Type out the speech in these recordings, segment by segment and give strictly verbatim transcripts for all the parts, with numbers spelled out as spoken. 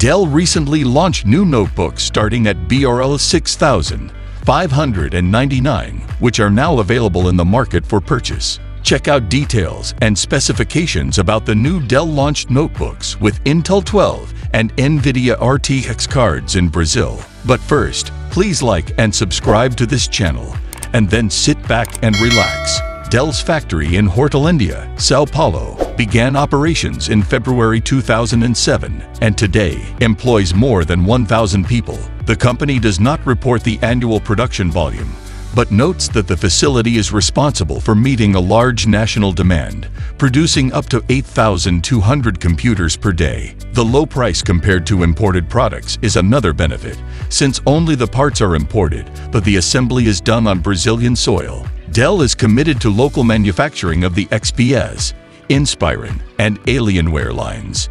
Dell recently launched new notebooks starting at B R L six thousand five hundred ninety-nine, which are now available in the market for purchase. Check out details and specifications about the new Dell-launched notebooks with Intel twelve and NVIDIA R T X cards in Brazil. But first, please like and subscribe to this channel, and then sit back and relax. Dell's factory in Hortolândia, Sao Paulo, began operations in February two thousand seven and today employs more than one thousand people. The company does not report the annual production volume, but notes that the facility is responsible for meeting a large national demand, producing up to eight thousand two hundred computers per day. The low price compared to imported products is another benefit, since only the parts are imported, but the assembly is done on Brazilian soil. Dell is committed to local manufacturing of the X P S, Inspiron, and Alienware lines.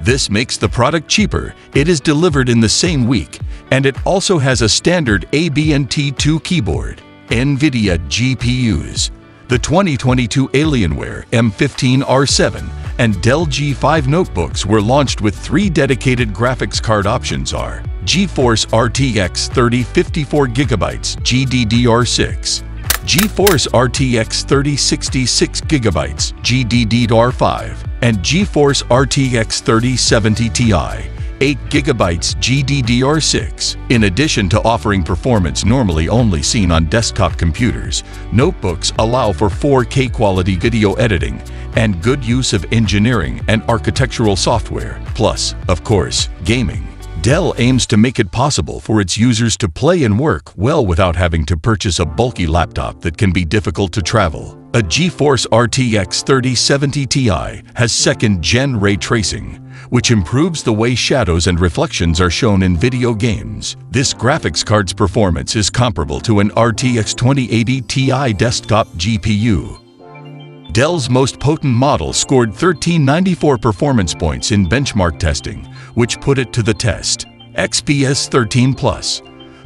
This makes the product cheaper, it is delivered in the same week, and it also has a standard A B N T two keyboard. NVIDIA G P Us. The twenty twenty-two Alienware M fifteen R seven and Dell G five notebooks were launched with three dedicated graphics card options are GeForce R T X thirty fifty-four gigabyte G D D R six, GeForce R T X thirty sixty-six gigabyte G D D R five, and GeForce R T X thirty seventy Ti eight gigabyte G D D R six. In addition to offering performance normally only seen on desktop computers, notebooks allow for four K quality video editing and good use of engineering and architectural software, plus, of course, gaming. Dell aims to make it possible for its users to play and work well without having to purchase a bulky laptop that can be difficult to travel. A GeForce R T X thirty seventy Ti has second-gen ray tracing, which improves the way shadows and reflections are shown in video games. This graphics card's performance is comparable to an R T X twenty eighty Ti desktop G P U. Dell's most potent model scored one thousand three hundred ninety-four performance points in benchmark testing, which put it to the test. X P S thirteen plus.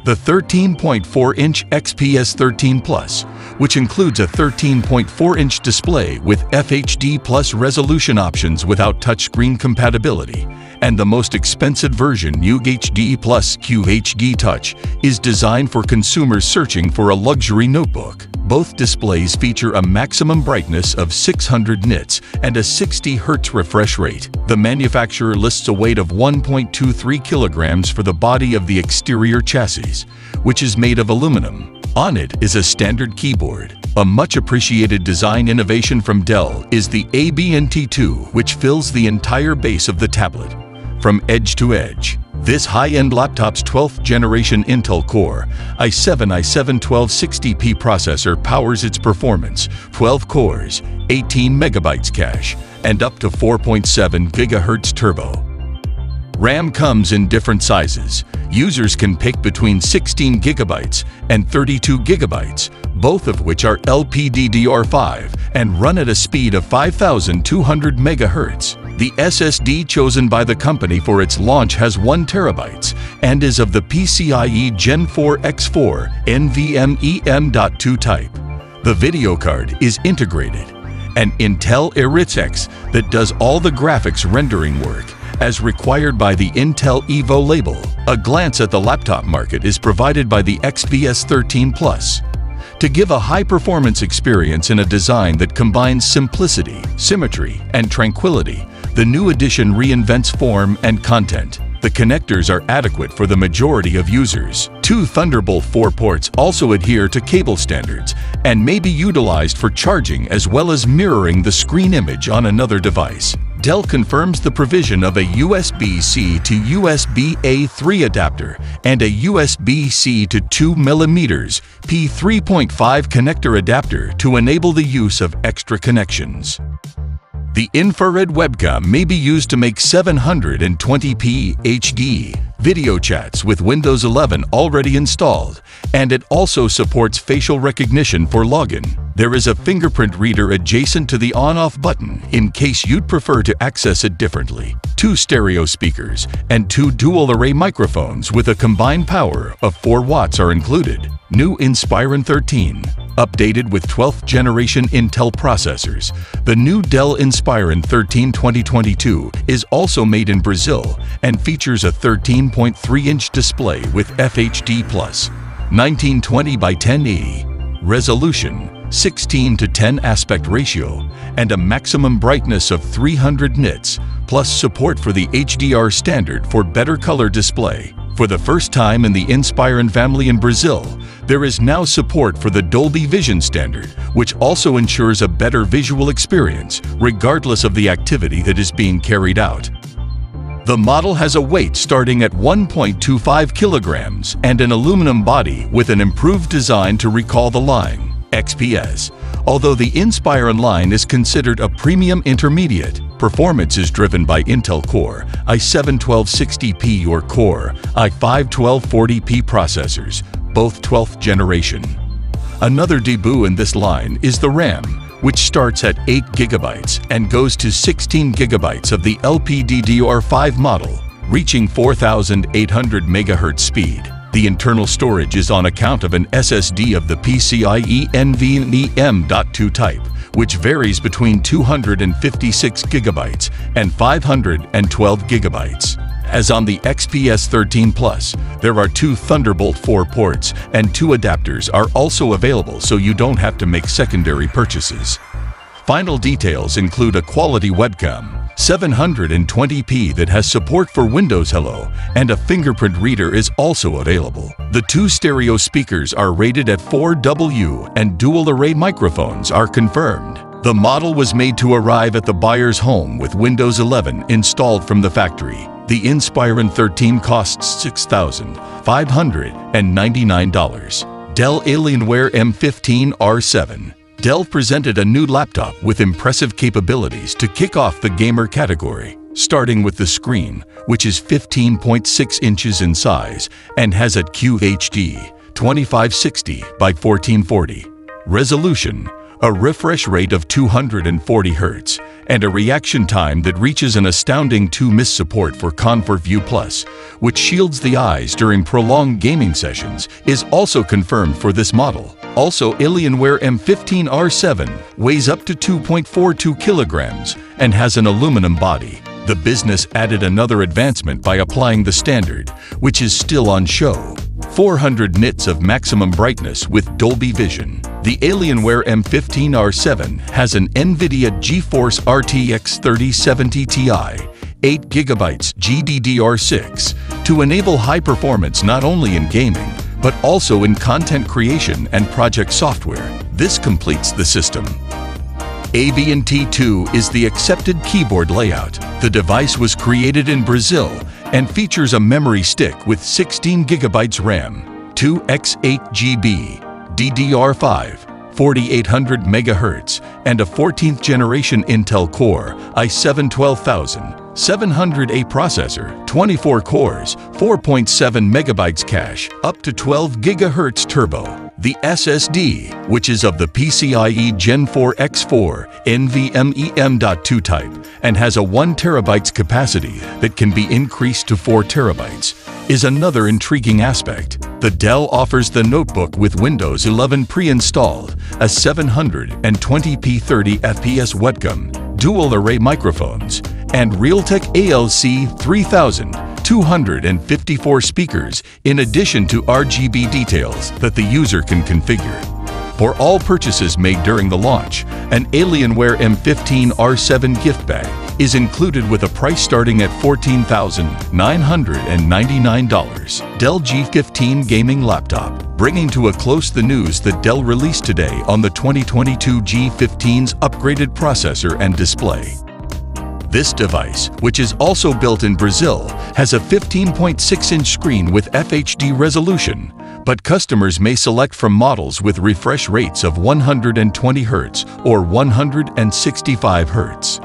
The thirteen point four inch X P S thirteen plus, which includes a thirteen point four inch display with F H D plus resolution options without touchscreen compatibility, and the most expensive version U H D plus Q H D Touch is designed for consumers searching for a luxury notebook. Both displays feature a maximum brightness of six hundred nits and a sixty hertz refresh rate. The manufacturer lists a weight of one point two three kilograms for the body of the exterior chassis, which is made of aluminum. On it is a standard keyboard. A much appreciated design innovation from Dell is the A B N T two, which fills the entire base of the tablet, from edge to edge. This high-end laptop's twelfth generation Intel Core i seven i seven twelve sixty P processor powers its performance, twelve cores, eighteen megabytes cache, and up to four point seven gigahertz turbo. RAM comes in different sizes. Users can pick between sixteen gigabytes and thirty-two gigabytes, both of which are L P D D R five and run at a speed of five thousand two hundred megahertz. The S S D chosen by the company for its launch has one terabyte and is of the PCIe Gen four by four NVMe A B N T two type. The video card is integrated, an Intel Iris X that does all the graphics rendering work as required by the Intel Evo label. A glance at the laptop market is provided by the X P S thirteen plus. To give a high-performance experience in a design that combines simplicity, symmetry, and tranquility, the new edition reinvents form and content. The connectors are adequate for the majority of users. Two Thunderbolt four ports also adhere to cable standards and may be utilized for charging as well as mirroring the screen image on another device. Dell confirms the provision of a U S B C to U S B A three adapter and a U S B C to two millimeter P three point five connector adapter to enable the use of extra connections. The infrared webcam may be used to make seven hundred twenty P H D video chats with Windows eleven already installed, and it also supports facial recognition for login. There is a fingerprint reader adjacent to the on-off button in case you'd prefer to access it differently. Two stereo speakers and two dual-array microphones with a combined power of four watts are included. New Inspiron thirteen. Updated with twelfth generation Intel processors, the new Dell Inspiron thirteen twenty twenty-two is also made in Brazil and features a thirteen point three inch display with F H D plus, nineteen twenty by ten eighty, resolution, sixteen to ten aspect ratio, and a maximum brightness of three hundred nits, plus support for the H D R standard for better color display. For the first time in the Inspiron family in Brazil, there is now support for the Dolby Vision standard, which also ensures a better visual experience, regardless of the activity that is being carried out. The model has a weight starting at one point two five kilograms and an aluminum body with an improved design to recall the line. X P S. Although the Inspiron line is considered a premium intermediate, performance is driven by Intel Core i seven twelve sixty P or Core i five twelve forty P processors, both twelfth generation. Another debut in this line is the RAM, which starts at eight gigabytes and goes to sixteen gigabytes of the L P D D R five model, reaching four thousand eight hundred megahertz speed. The internal storage is on account of an S S D of the PCIe N V M E two type, which varies between two hundred fifty-six gigabytes and five hundred twelve gigabytes. As on the X P S thirteen plus, there are two Thunderbolt four ports and two adapters are also available, so you don't have to make secondary purchases. Final details include a quality webcam, seven twenty P that has support for Windows Hello, and a fingerprint reader is also available. The two stereo speakers are rated at four W and dual array microphones are confirmed. The model was made to arrive at the buyer's home with Windows eleven installed from the factory. The Inspiron thirteen costs six thousand five hundred ninety-nine dollars. Dell Alienware M fifteen R seven. Dell presented a new laptop with impressive capabilities to kick off the gamer category, starting with the screen, which is fifteen point six inches in size and has a Q H D twenty-five sixty by fourteen forty resolution, a refresh rate of two hundred forty hertz, and a reaction time that reaches an astounding two millisecond support for ComfortView Plus, which shields the eyes during prolonged gaming sessions, is also confirmed for this model. Also, Alienware M fifteen R seven weighs up to two point four two kilograms and has an aluminum body. The business added another advancement by applying the standard, which is still on show. four hundred nits of maximum brightness with Dolby Vision. The Alienware M fifteen R seven has an NVIDIA GeForce R T X thirty seventy Ti, eight gigabyte G D D R six, to enable high performance not only in gaming, but also in content creation and project software. This completes the system. A B N T two is the accepted keyboard layout. The device was created in Brazil and features a memory stick with sixteen gigabytes RAM, two by eight gigabytes, D D R five, forty-eight hundred megahertz, and a fourteenth generation Intel Core i seven twelve thousand seven hundred A processor, twenty-four cores, four point seven megabytes cache, up to twelve gigahertz turbo. The S S D, which is of the PCIe Gen four by four N V M E two type and has a one terabyte capacity that can be increased to four terabytes, is another intriguing aspect. The Dell offers the notebook with Windows eleven pre-installed, a seven twenty P thirty F P S webcam, dual array microphones, and Realtek A L C three thousand two hundred fifty-four speakers, in addition to R G B details that the user can configure. For all purchases made during the launch, an Alienware M fifteen R seven gift bag is included with a price starting at fourteen thousand nine hundred ninety-nine dollars. Dell G fifteen Gaming Laptop, bringing to a close the news that Dell released today on the twenty twenty-two G fifteen's upgraded processor and display. This device, which is also built in Brazil, has a fifteen point six inch screen with F H D resolution, but customers may select from models with refresh rates of one hundred twenty hertz or one hundred sixty-five hertz.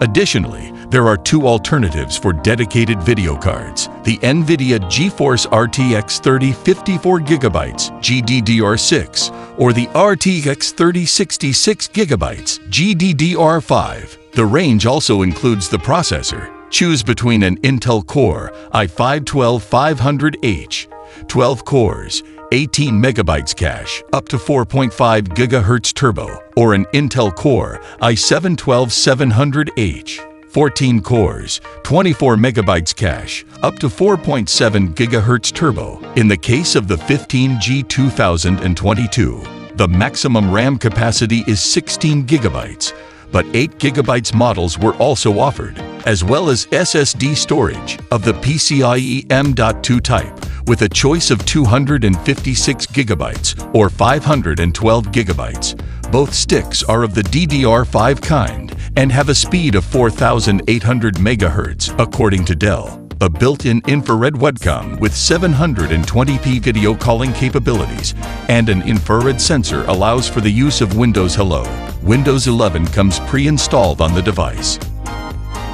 Additionally, There are two alternatives for dedicated video cards, the NVIDIA GeForce R T X thirty fifty-four gigabyte G D D R six or the R T X thirty sixty-six gigabyte G D D R five. The range also includes the processor. Choose between an Intel Core i five twelve five hundred H, twelve cores, eighteen megabytes cache, up to four point five gigahertz turbo, or an Intel Core i seven twelve seven hundred H. fourteen cores, twenty-four megabytes cache, up to four point seven gigahertz turbo. In the case of the fifteen G twenty twenty-two, the maximum RAM capacity is sixteen gigabytes, but eight gigabyte models were also offered, as well as S S D storage of the PCIe A B N T two type, with a choice of two hundred fifty-six gigabytes or five hundred twelve gigabytes. Both sticks are of the D D R five kind and have a speed of four thousand eight hundred megahertz, according to Dell. A built-in infrared webcam with seven hundred twenty p video calling capabilities and an infrared sensor allows for the use of Windows Hello. Windows eleven comes pre-installed on the device.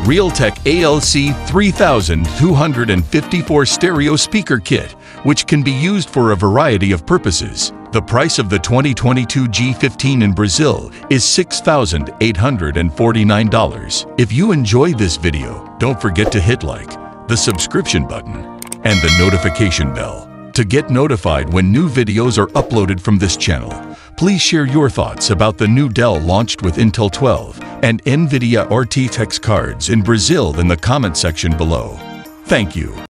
Realtek A L C three thousand two hundred fifty-four stereo speaker kit, which can be used for a variety of purposes. The price of the twenty twenty-two G fifteen in Brazil is six thousand eight hundred forty-nine dollars. If you enjoy this video, don't forget to hit like, the subscription button, and the notification bell to get notified when new videos are uploaded from this channel. Please share your thoughts about the new Dell launched with Intel twelve and NVIDIA R T X cards in Brazil in the comment section below. Thank you.